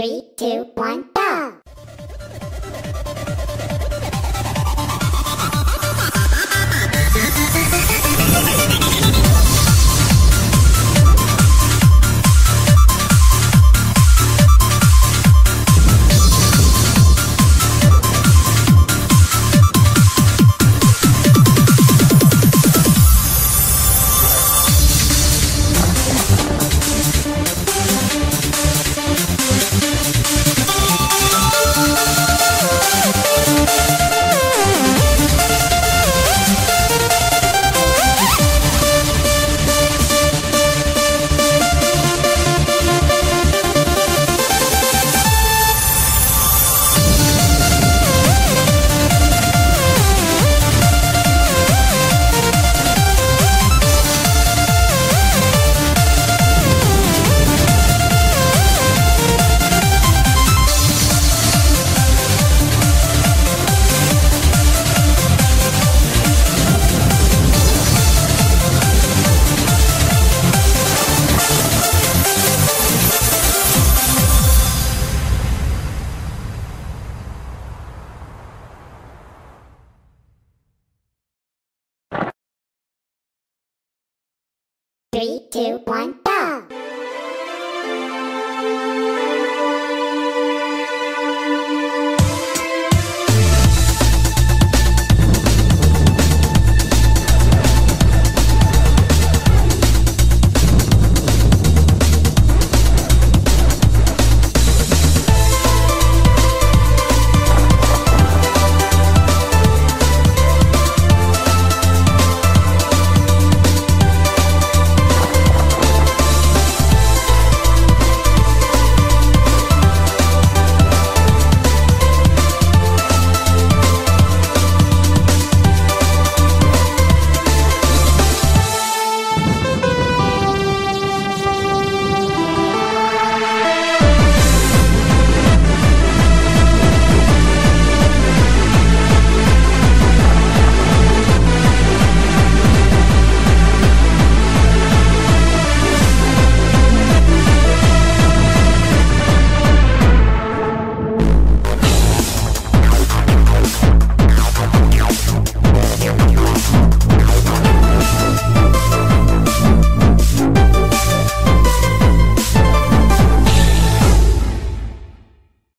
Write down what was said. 3, 2, 1, go! Three, two, one.